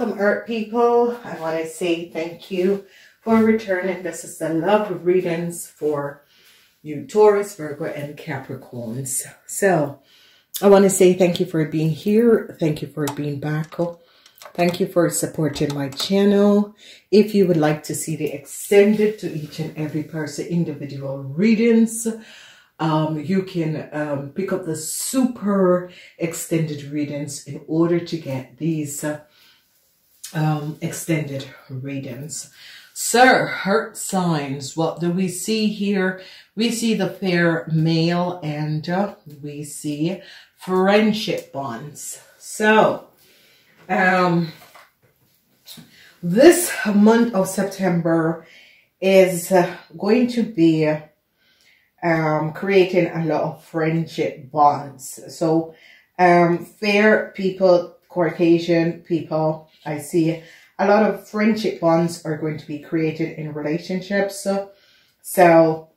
Welcome, Earth people. I want to say thank you for returning. This is the love readings for you, Taurus, Virgo, and Capricorns. So I want to say thank you for being here. Thank you for being back. Thank you for supporting my channel. If you would like to see the extended to each and every person individual readings, you can pick up the super extended readings in order to get these extended readings. So, Earth signs, what do we see here? We see the fair male and we see friendship bonds. So, this month of September is going to be creating a lot of friendship bonds. So, fair people, Caucasian people, I see a lot of friendship bonds are going to be created in relationships. So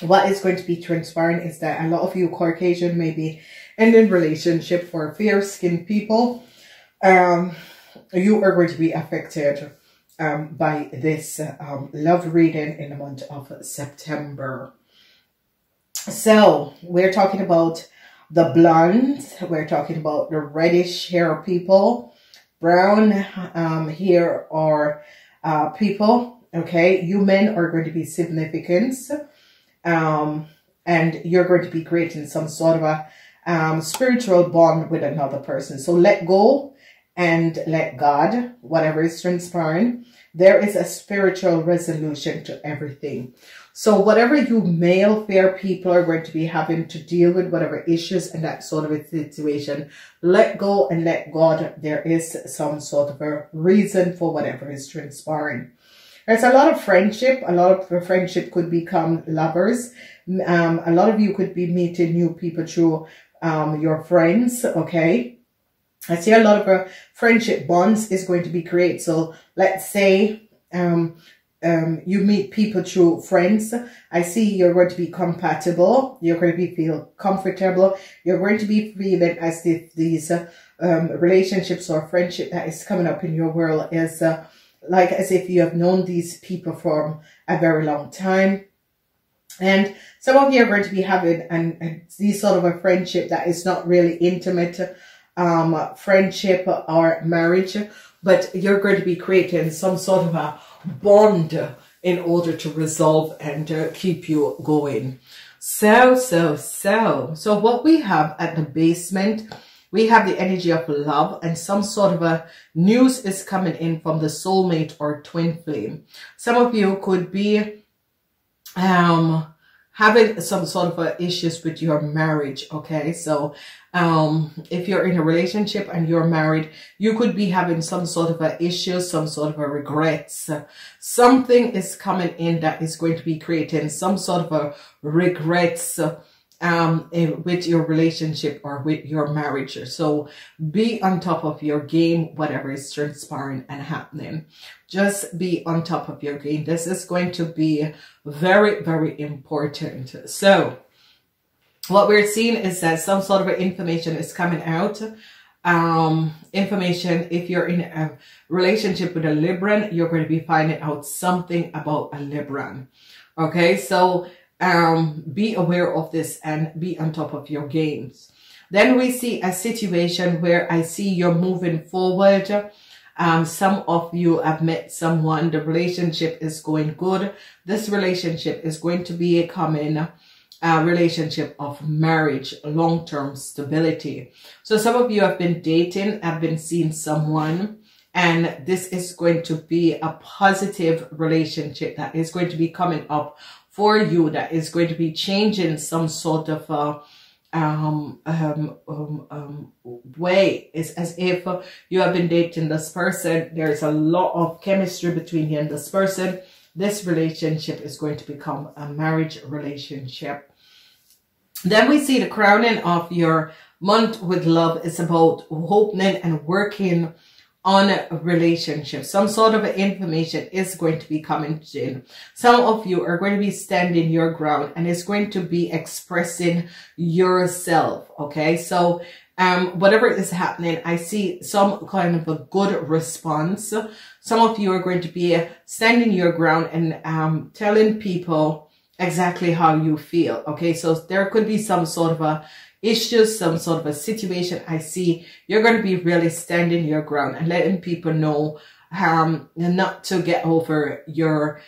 what is going to be transpiring is that a lot of you Caucasian may be ending relationship. For fair-skinned people, you are going to be affected by this love reading in the month of September. So we're talking about the blondes, we're talking about the reddish hair people, brown hair or people. Okay, you men are going to be significant, and you're going to be creating some sort of a spiritual bond with another person. So let go and let God, whatever is transpiring. There is a spiritual resolution to everything. So whatever you male fair people are going to be having to deal with, whatever issues and that sort of a situation, let go and let God. There is some sort of a reason for whatever is transpiring. There's a lot of friendship. A lot of friendship could become lovers. A lot of you could be meeting new people through your friends, okay? I see a lot of friendship bonds is going to be created. So let's say you meet people through friends. I see you're going to be compatible. You're going to be feel comfortable. You're going to be feeling as if these relationships or friendship that is coming up in your world is like as if you have known these people for a very long time. And some of you are going to be having these sort of a friendship that is not really intimate friendship or marriage, but you're going to be creating some sort of a bond in order to resolve and keep you going. So what we have at the basement, we have the energy of love, and some sort of a news is coming in from the soulmate or twin flame. Some of you could be having some sort of issues with your marriage, okay? So if you're in a relationship and you're married, you could be having some sort of issues, some sort of regrets. Something is coming in that is going to be creating some sort of regrets with your relationship or with your marriage. So be on top of your game, whatever is transpiring and happening. Just be on top of your game. This is going to be very, very important. So what we're seeing is that some sort of information is coming out. Information, if you're in a relationship with a Libran, you're going to be finding out something about a Libran. Okay, so be aware of this and be on top of your games. Then we see a situation where I see you're moving forward. Some of you have met someone, the relationship is going good. This relationship is going to be a common relationship of marriage, long-term stability. So some of you have been dating, have been seeing someone, and this is going to be a positive relationship that is going to be coming up for you, that is going to be changing some sort of way. It's as if you have been dating this person, there is a lot of chemistry between you and this person. This relationship is going to become a marriage relationship. Then we see the crowning of your month with love is about opening and working on a relationship. Some sort of information is going to be coming in. Some of you are going to be standing your ground and it's going to be expressing yourself. Okay, so whatever is happening, I see some kind of a good response. Some of you are going to be standing your ground and telling people exactly how you feel. Okay, so there could be some sort of a issue, some sort of a situation. I see you're going to be really standing your ground and letting people know not to get over your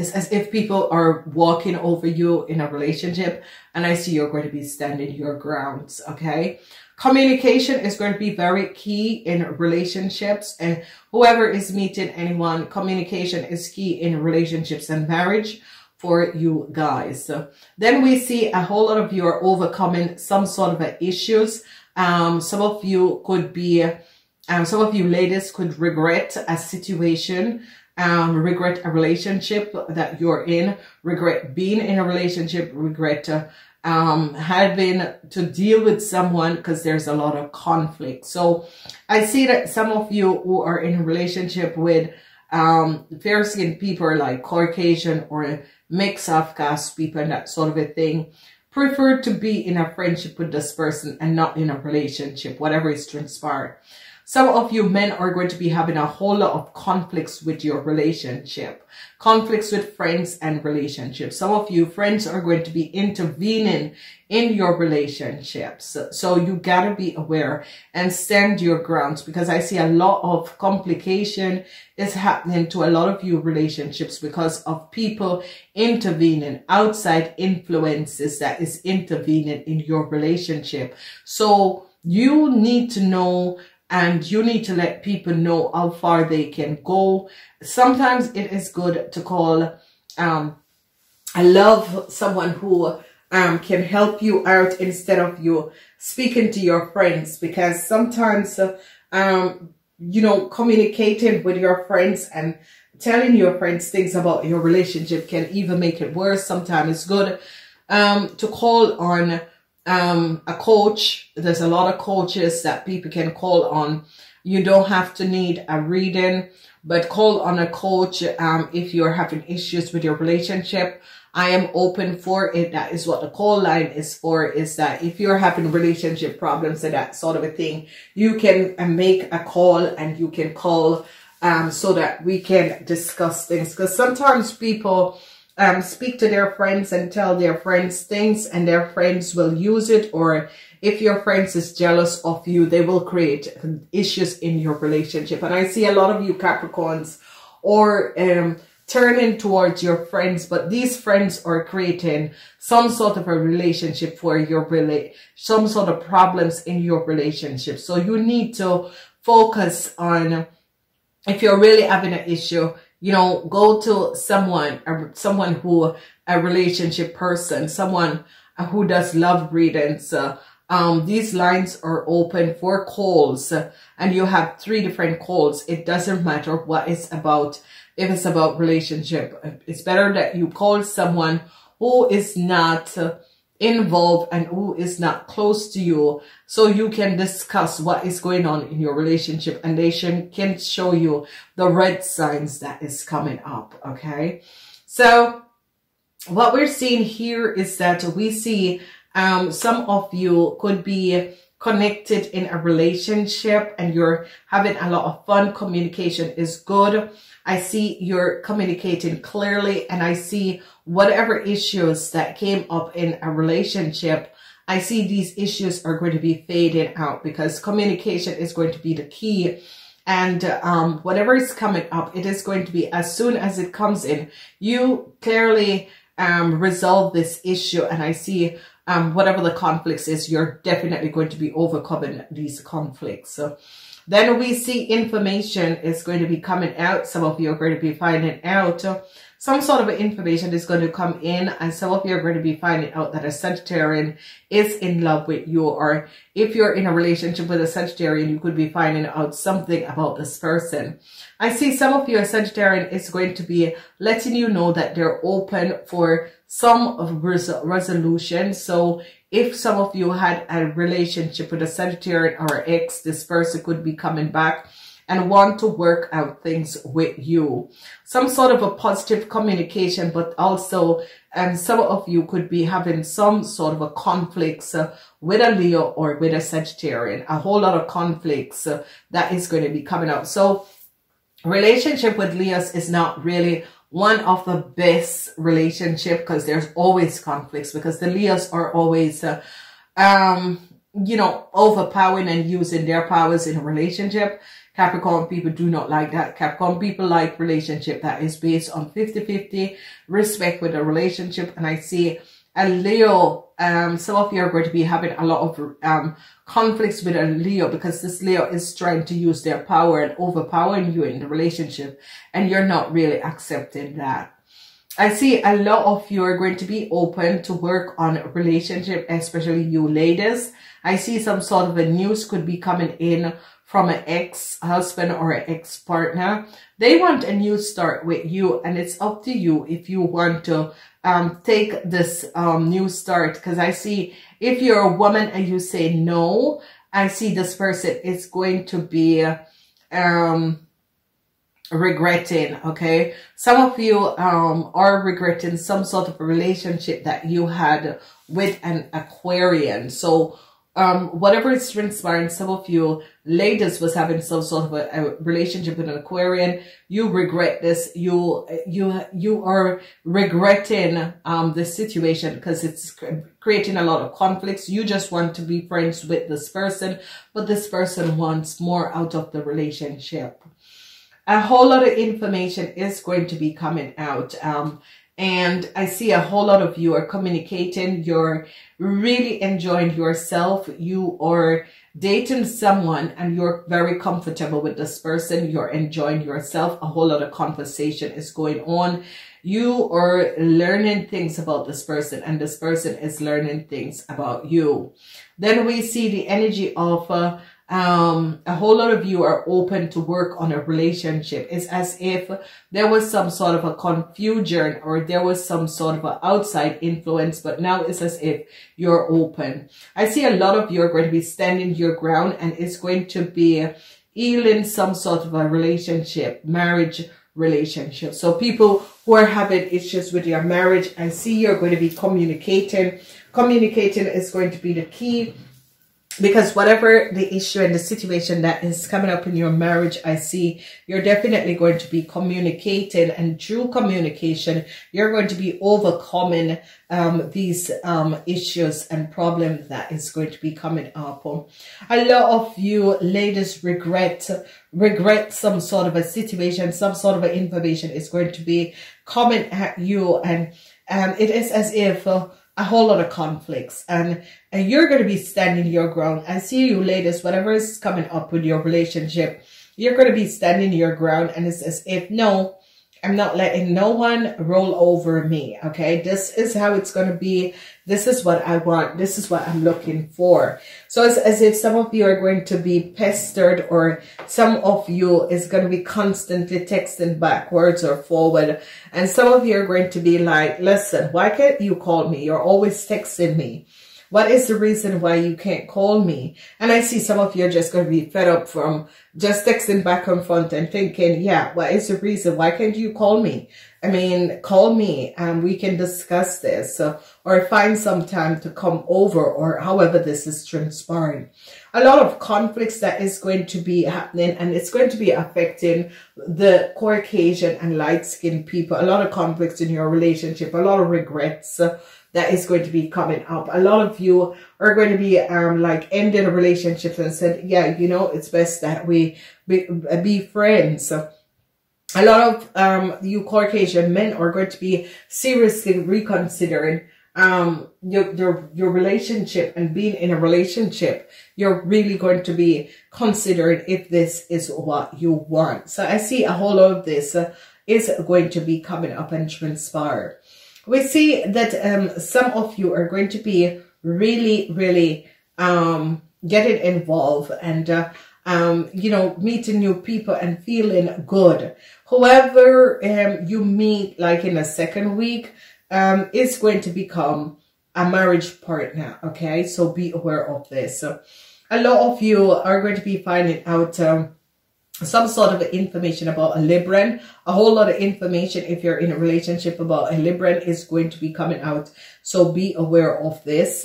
it's as if people are walking over you in a relationship, and I see you're going to be standing your grounds. Okay, communication is going to be very key in relationships, and whoever is meeting anyone, communication is key in relationships and marriage for you guys. So then we see a whole lot of you are overcoming some sort of issues. Some of you could be, some of you ladies could regret a situation, regret a relationship that you're in, regret being in a relationship, regret having to deal with someone because there's a lot of conflict. So I see that some of you who are in a relationship with fair-skinned people, like Caucasian or mix of caste people and that sort of a thing, prefer to be in a friendship with this person and not in a relationship, whatever is transpired. Some of you men are going to be having a whole lot of conflicts with your relationship, conflicts with friends and relationships. Some of you friends are going to be intervening in your relationships. So you gotta be aware and stand your grounds, because I see a lot of complication is happening to a lot of your relationships because of people intervening, outside influences that is intervening in your relationship. So you need to know, and you need to let people know how far they can go. Sometimes it is good to call, I love someone who can help you out instead of you speaking to your friends, because sometimes, you know, communicating with your friends and telling your friends things about your relationship can even make it worse. Sometimes it's good to call on a coach. There's a lot of coaches that people can call on. You don't have to need a reading, but call on a coach if you're having issues with your relationship. I am open for it. That is what the call line is for, is that if you're having relationship problems and that sort of a thing, you can make a call and you can call so that we can discuss things. Because sometimes people speak to their friends and tell their friends things, and their friends will use it, or if your friends is jealous of you, they will create issues in your relationship. And I see a lot of you Capricorns or turning towards your friends, but these friends are creating some sort of a relationship for your some sort of problems in your relationship. So you need to focus on, if you're really having an issue, you know, go to someone, or someone who, a relationship person, someone who does love readings. These lines are open for calls, and you have 3 different calls. It doesn't matter what it's about. If it's about relationship, it's better that you call someone who is not involved and who is not close to you, so you can discuss what is going on in your relationship, and they can show you the red signs that is coming up. Okay, so what we're seeing here is that we see some of you could be connected in a relationship and you're having a lot of fun. Communication is good. I see you're communicating clearly, and I see whatever issues that came up in a relationship, I see these issues are going to be fading out, because communication is going to be the key. And whatever is coming up, it is going to be, as soon as it comes in, you clearly resolve this issue. And I see whatever the conflicts is, you're definitely going to be overcoming these conflicts. So then we see information is going to be coming out. Some of you are going to be finding out some sort of information is going to come in, and some of you are going to be finding out that a Sagittarian is in love with you, or if you're in a relationship with a Sagittarian, you could be finding out something about this person. I see some of you, a Sagittarian is going to be letting you know that they're open for some of resolution. So if some of you had a relationship with a Sagittarian or ex, this person could be coming back and want to work out things with you. Some sort of a positive communication, but also some of you could be having some sort of a conflicts with a Leo or with a Sagittarian, a whole lot of conflicts that is going to be coming up. So relationship with Leos is not really one of the best relationship because there's always conflicts, because the Leos are always you know, overpowering and using their powers in a relationship. Capricorn people do not like that. Capricorn people like relationship that is based on 50-50 respect with a relationship. And I see a Leo, some of you are going to be having a lot of conflicts with a Leo, because this Leo is trying to use their power and overpowering you in the relationship, and you're not really accepting that. I see a lot of you are going to be open to work on relationship, especially you ladies. I see some sort of a news could be coming in from an ex-husband or an ex-partner. They want a new start with you, and it's up to you if you want to take this new start. Because I see if you're a woman and you say no, I see this person is going to be regretting, okay? Some of you are regretting some sort of a relationship that you had with an Aquarian. So whatever is transpiring, some of you ladies was having some sort of a relationship with an Aquarian. You regret this. You are regretting this situation because it's creating a lot of conflicts. You just want to be friends with this person, but this person wants more out of the relationship. A whole lot of information is going to be coming out. And I see a whole lot of you are communicating. You're really enjoying yourself. You are dating someone and you're very comfortable with this person. You're enjoying yourself. A whole lot of conversation is going on. You are learning things about this person, and this person is learning things about you. Then we see the energy of a whole lot of you are open to work on a relationship. It's as if there was some sort of a confusion, or there was some sort of an outside influence, but now it's as if you're open. I see a lot of you are going to be standing your ground, and it's going to be healing some sort of a relationship, marriage relationship. So people who are having issues with your marriage, I see you're going to be communicating. Communicating is going to be the key. Because whatever the issue and the situation that is coming up in your marriage, I see you're definitely going to be communicating, and through communication, you're going to be overcoming these issues and problems that is going to be coming up. A lot of you ladies regret some sort of a situation. Some sort of information is going to be coming at you, and it is as if a whole lot of conflicts, and you're going to be standing your ground. I see you ladies, whatever is coming up with your relationship, you're going to be standing your ground, and it's as if, no, I'm not letting no one roll over me, okay? This is how it's going to be. This is what I want. This is what I'm looking for. So it's as if some of you are going to be pestered, or some of you is going to be constantly texting backwards or forward. And some of you are going to be like, listen, why can't you call me? You're always texting me. What is the reason why you can't call me? And I see some of you are just going to be fed up from just texting back and forth and thinking, yeah, what is the reason? Why can't you call me? I mean, call me and we can discuss this, or find some time to come over, or however this is transpiring. A lot of conflicts that is going to be happening, and it's going to be affecting the Caucasian and light-skinned people. A lot of conflicts in your relationship, a lot of regrets that is going to be coming up. A lot of you are going to be like ending relationships and said, yeah, you know, it's best that we be friends. A lot of you Caucasian men are going to be seriously reconsidering your relationship and being in a relationship. You're really going to be considering if this is what you want. So I see a whole lot of this is going to be coming up and transpire. We see that some of you are going to be really, really getting involved and you know, meeting new people and feeling good. Whoever you meet like in the second week is going to become a marriage partner, okay? So be aware of this. So a lot of you are going to be finding out some sort of information about a Libran. A whole lot of information if you're in a relationship about a Libran is going to be coming out. So be aware of this.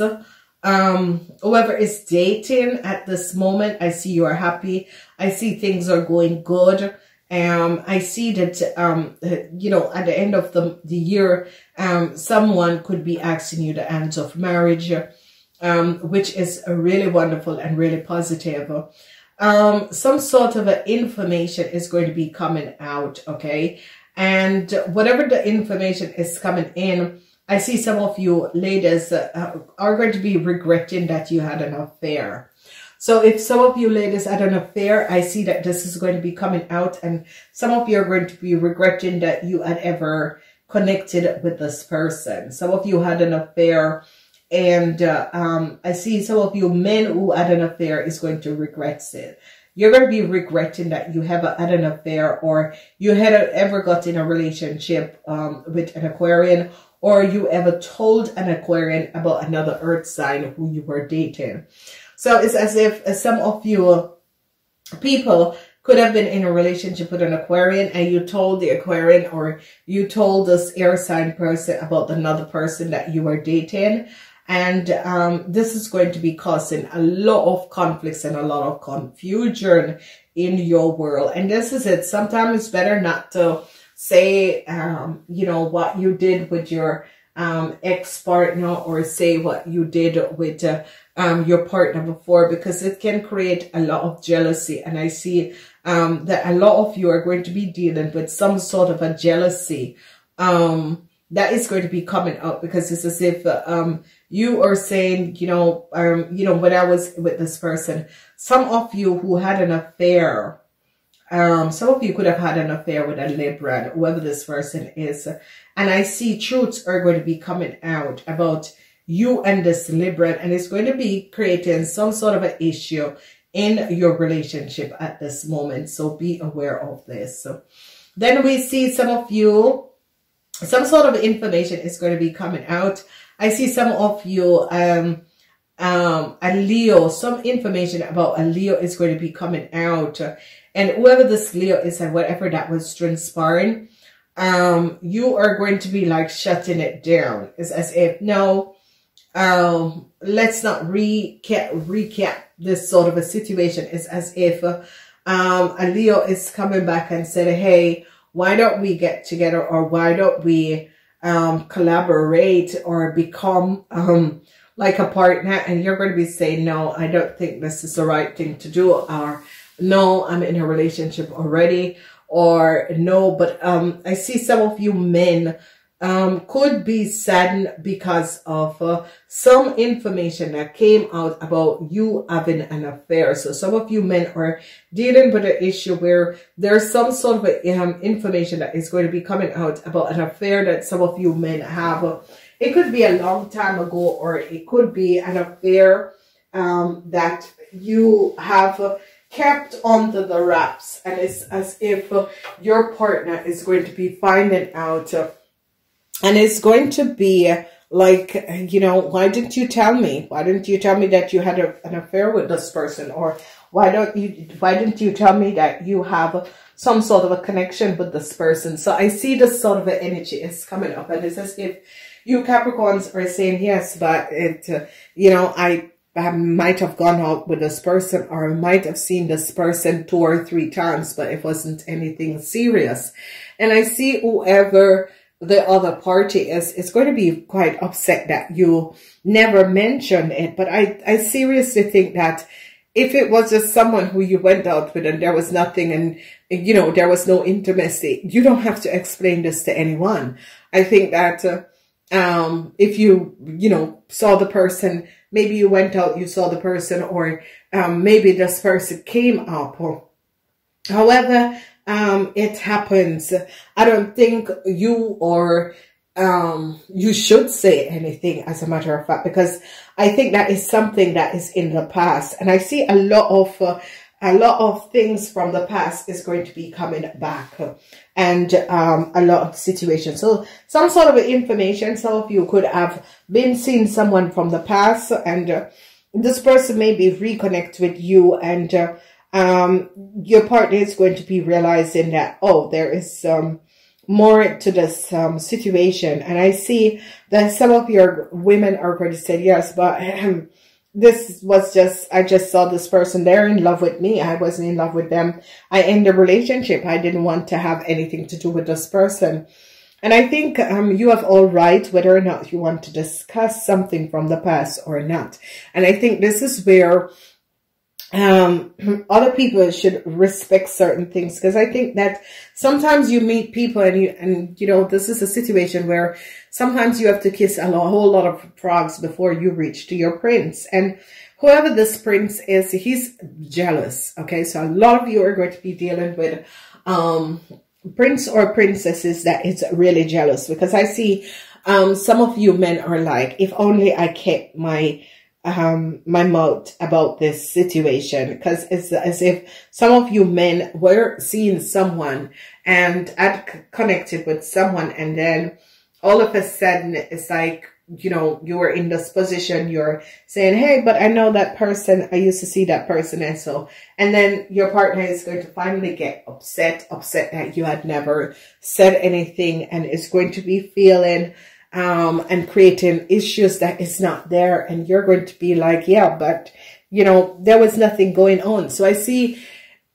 Whoever is dating at this moment, I see you are happy. I see things are going good. I see that, you know, at the end of the year, someone could be asking you the hands of marriage, which is really wonderful and really positive. Some sort of information is going to be coming out, okay? And whatever the information is coming in, I see some of you ladies are going to be regretting that you had an affair. So if some of you ladies had an affair, I see that this is going to be coming out, and some of you are going to be regretting that you had ever connected with this person. Some of you had an affair, and I see some of you men who had an affair is going to regret it. You're going to be regretting that you ever had an affair, or you had ever got in a relationship with an Aquarian, or you ever told an Aquarian about another earth sign who you were dating. So it's as if some of you people could have been in a relationship with an Aquarian, and you told the Aquarian or you told this air sign person about another person that you were dating. And this is going to be causing a lot of conflicts and a lot of confusion in your world. And this is it. Sometimes it's better not to say, you know, what you did with your ex-partner, or say what you did with your partner before, because it can create a lot of jealousy. And I see that a lot of you are going to be dealing with some sort of a jealousy that is going to be coming up, because it's as if you are saying, you know, when I was with this person, some of you who had an affair, some of you could have had an affair with a Libran, whoever this person is. And I see truths are going to be coming out about you and this Libran, and it's going to be creating some sort of an issue in your relationship at this moment. So be aware of this. So then we see some of you, some sort of information is going to be coming out. I see some of you, a Leo, some information about a Leo is going to be coming out. And whoever this Leo is and whatever that was transpiring, you are going to be like shutting it down. It's as if, no, let's not recap this sort of a situation. It's as if a Leo is coming back and said, hey, why don't we get together, or why don't we collaborate or become like a partner? And you're going to be saying, no, I don't think this is the right thing to do, or no, I'm in a relationship already, or no. But I see some of you men could be saddened because of some information that came out about you having an affair. So some of you men are dealing with an issue where there's some sort of a, information that is going to be coming out about an affair that some of you men have. It could be a long time ago, or it could be an affair that you have kept under the wraps, and it's as if your partner is going to be finding out. And it's going to be like, you know, why didn't you tell me? Why didn't you tell me that you had an affair with this person? Or why didn't you tell me that you have some sort of a connection with this person? So I see this sort of energy is coming up, and it's as if you Capricorns are saying, yes, but it, you know, I might have gone out with this person, or I might have seen this person 2 or 3 times, but it wasn't anything serious. And I see whoever the other party is going to be quite upset that you never mentioned it. But I seriously think that if it was just someone who you went out with and there was nothing, and, you know, there was no intimacy, you don't have to explain this to anyone. I think that if you, you know, saw the person, maybe you went out, you saw the person, or maybe this person came up, or however it happens, I don't think you or you should say anything, as a matter of fact, because I think that is something that is in the past. And I see a lot of things from the past is going to be coming back, and a lot of situations. So some sort of information, some of you could have been seeing someone from the past, and this person maybe reconnect with you, and your partner is going to be realizing that, oh, there is more to this situation. And I see that some of your women are going to say, yes, but this was just, I just saw this person, they're in love with me. I wasn't in love with them. I ended the relationship. I didn't want to have anything to do with this person. And I think you have all right whether or not you want to discuss something from the past or not. And I think this is where other people should respect certain things, because I think that sometimes you meet people and you know, this is a situation where sometimes you have to kiss a whole lot of frogs before you reach to your prince. And whoever this prince is, he's jealous. Okay, so a lot of you are going to be dealing with prince or princesses that is really jealous, because I see some of you men are like, if only I kept my my mouth about this situation, because it's as if some of you men were seeing someone and had connected with someone, and then all of a sudden it's like, you know, you were in this position, you're saying, hey, but I know that person, I used to see that person, and so, and then your partner is going to finally get upset that you had never said anything, and is going to be feeling and creating issues that is not there. And you're going to be like, yeah, but you know, there was nothing going on. So I see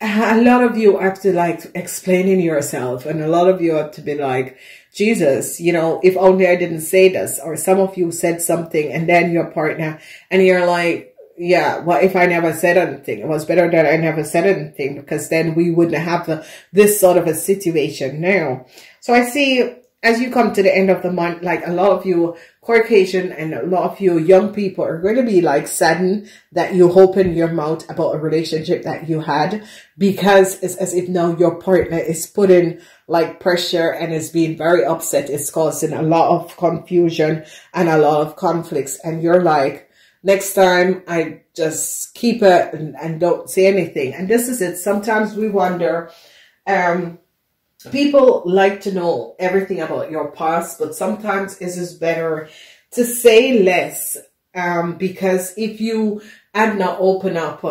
a lot of you have to like explaining yourself, and a lot of you have to be like, Jesus, you know, if only I didn't say this. Or some of you said something and then your partner, and you're like, yeah, well, if I never said anything, it was better that I never said anything, because then we wouldn't have this sort of a situation now. So I see, as you come to the end of the month, like a lot of you Caucasian and a lot of you young people are going to be like saddened that you opened your mouth about a relationship that you had, because it's as if now your partner is putting like pressure and is being very upset. It's causing a lot of confusion and a lot of conflicts. And you're like, next time I just keep it and don't say anything. And this is it. Sometimes we wonder, people like to know everything about your past, but sometimes it is better to say less, because if you had not opened up,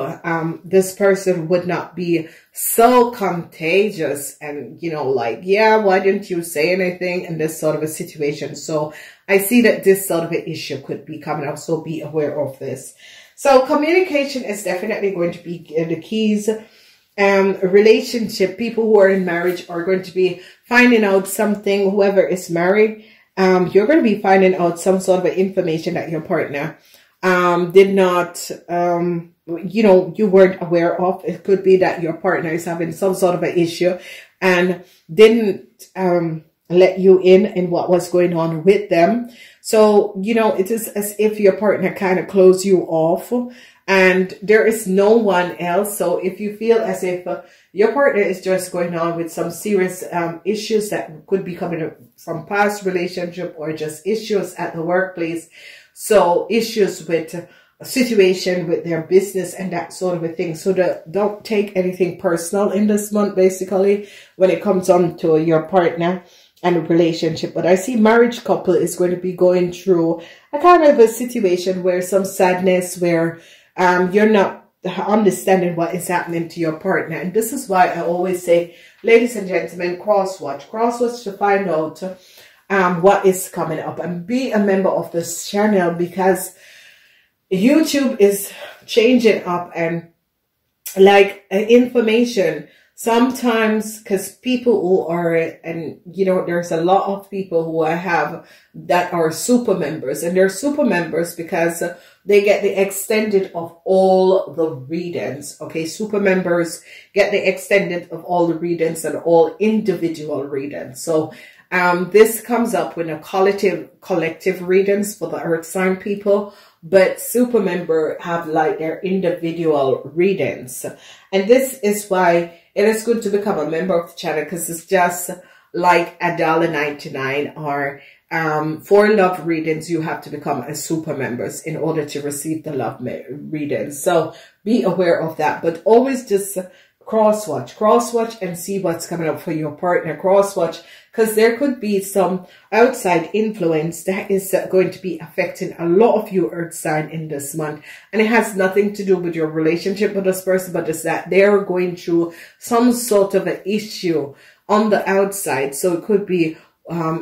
this person would not be so contagious and, you know, like, yeah, why didn't you say anything in this sort of a situation? So I see that this sort of an issue could be coming up, so be aware of this. So communication is definitely going to be the keys. Relationship, people who are in marriage are going to be finding out something. Whoever is married, you're going to be finding out some sort of information that your partner did not, you know, you weren't aware of. It could be that your partner is having some sort of an issue and didn't let you in what was going on with them. So, you know, it is as if your partner kind of closed you off, and there is no one else. So if you feel as if your partner is just going on with some serious issues that could be coming from past relationship or just issues at the workplace, so issues with a situation with their business and that sort of a thing. So don't take anything personal in this month, basically, when it comes on to your partner and a relationship. But I see marriage couple is going to be going through a kind of a situation where some sadness, where you're not understanding what is happening to your partner. And this is why I always say, ladies and gentlemen, crosswatch to find out what is coming up, and be a member of this channel, because YouTube is changing up and like information sometimes, because people who are, and you know, there's a lot of people who I have that are super members, and they're super members because they get the extended of all the readings. Okay, super members get the extended of all the readings and all individual readings. So this comes up with a collective readings for the earth sign people, but super member have like their individual readings. And this is why it is good to become a member of the channel, because it's just like $1.99 or for love readings. You have to become a super members in order to receive the love readings. So be aware of that, but always just cross watch and see what's coming up for your partner. Cross watch, because there could be some outside influence that is going to be affecting a lot of you earth sign in this month, and it has nothing to do with your relationship with this person, but it's that they're going through some sort of an issue on the outside. So it could be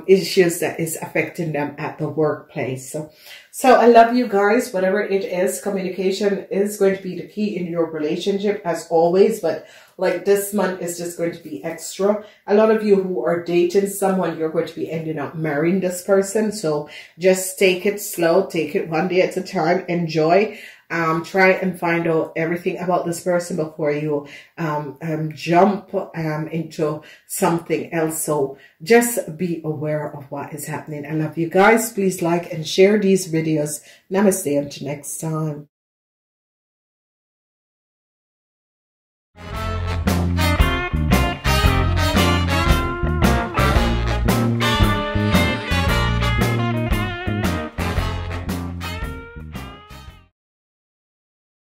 issues that is affecting them at the workplace. So I love you guys. Whatever it is, communication is going to be the key in your relationship as always, but like this month is just going to be extra. A lot of you who are dating someone, you're going to be ending up marrying this person. So just take it slow, take it one day at a time, enjoy. Try and find out everything about this person before you jump into something else. So just be aware of what is happening. I love you guys. Please like and share these videos. Namaste. Until next time.